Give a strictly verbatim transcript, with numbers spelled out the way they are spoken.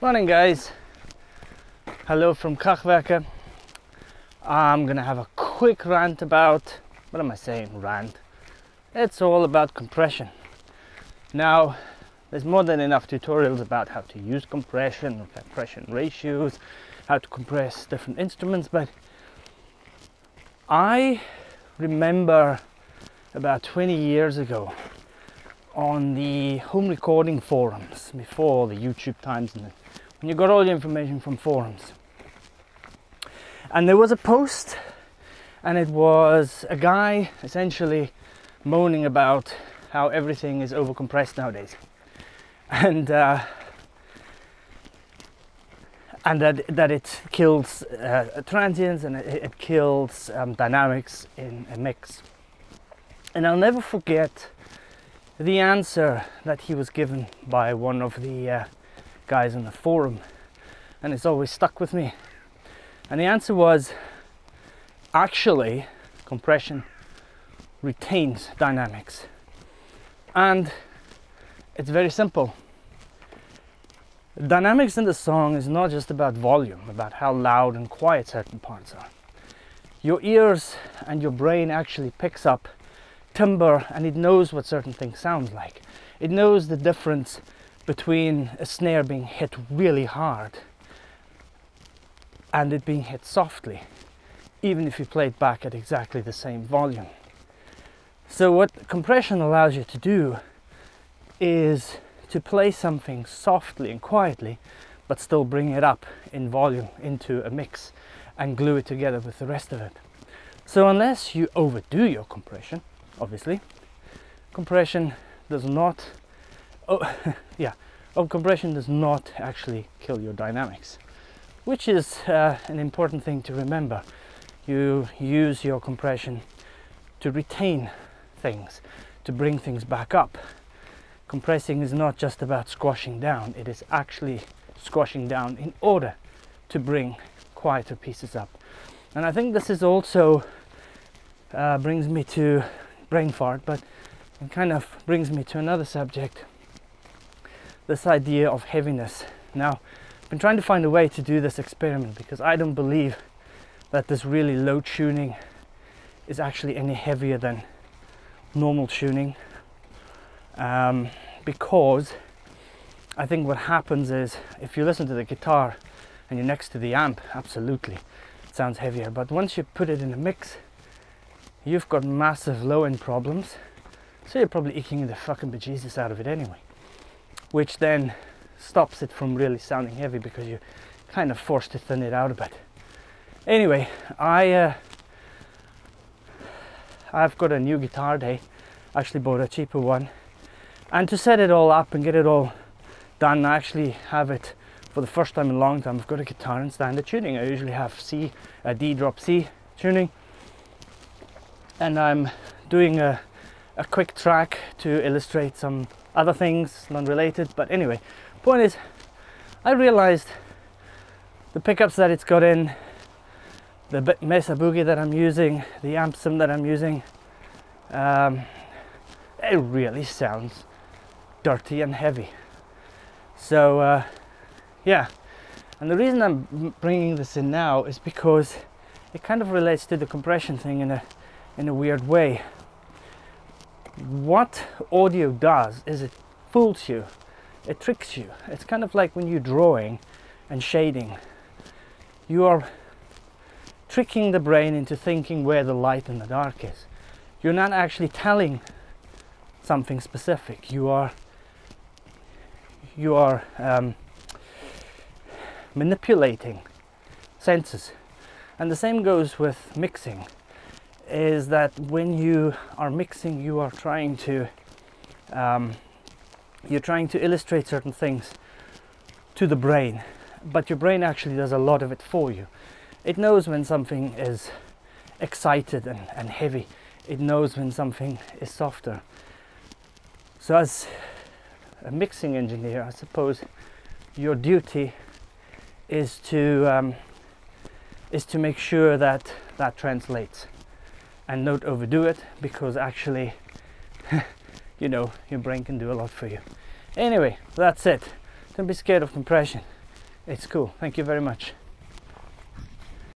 Morning guys, hello from Kraftwerke. I'm gonna have a quick rant about, what am I saying rant? It's all about compression. Now there's more than enough tutorials about how to use compression, compression ratios, how to compress different instruments, but I remember about twenty years ago on the home recording forums, before the YouTube times, and when you got all your information from forums. And there was a post, and it was a guy essentially moaning about how everything is overcompressed nowadays, and uh, and that that it kills uh, transients and it, it kills um, dynamics in a mix. And I'll never forget the answer that he was given by one of the uh, guys on the forum, and it's always stuck with me. And the answer was, actually compression retains dynamics, and it's very simple. Dynamics in the song is not just about volume, about how loud and quiet certain parts are. Your ears and your brain actually picks up timbre, and it knows what certain things sound like. It knows the difference between a snare being hit really hard and it being hit softly, even if you play it back at exactly the same volume. So what compression allows you to do is to play something softly and quietly, but still bring it up in volume into a mix and glue it together with the rest of it. So unless you overdo your compression, obviously, compression does not, oh, yeah, oh, compression does not actually kill your dynamics, which is uh, an important thing to remember. You use your compression to retain things, to bring things back up. Compressing is not just about squashing down, it is actually squashing down in order to bring quieter pieces up. And I think this is also uh, brings me to brain fart, but it kind of brings me to another subject, this idea of heaviness. Now, I've been trying to find a way to do this experiment, because I don't believe that this really low tuning is actually any heavier than normal tuning, um, because I think what happens is, if you listen to the guitar and you're next to the amp, absolutely it sounds heavier, but once you put it in a mix, you've got massive low-end problems, so you're probably eking the fucking bejesus out of it anyway, which then stops it from really sounding heavy, because you're kind of forced to thin it out a bit. Anyway, I, uh, I've got a new guitar day. I actually bought a cheaper one, and to set it all up and get it all done, I actually have it for the first time in a long time. I've got a guitar in standard tuning. I usually have C, uh, D drop C tuning. And I'm doing a, a quick track to illustrate some other things non-related, but anyway, point is, I realized the pickups that it's got in, the Mesa Boogie that I'm using, the amp sim that I'm using, um, it really sounds dirty and heavy. So uh, yeah, and the reason I'm bringing this in now is because it kind of relates to the compression thing in a in a weird way. What audio does is it fools you, it tricks you. It's kind of like when you're drawing and shading, you are tricking the brain into thinking where the light and the dark is. You're not actually telling something specific. You are, you are um, manipulating senses. And the same goes with mixing. Is that when you are mixing, you are trying to um, you're trying to illustrate certain things to the brain, but your brain actually does a lot of it for you. It knows when something is excited and, and heavy. It knows when something is softer. So as a mixing engineer, I suppose your duty is to um, is to make sure that that translates. And don't overdo it, because actually, you know, your brain can do a lot for you. Anyway, that's it. Don't be scared of compression. it's cool. Thank you very much.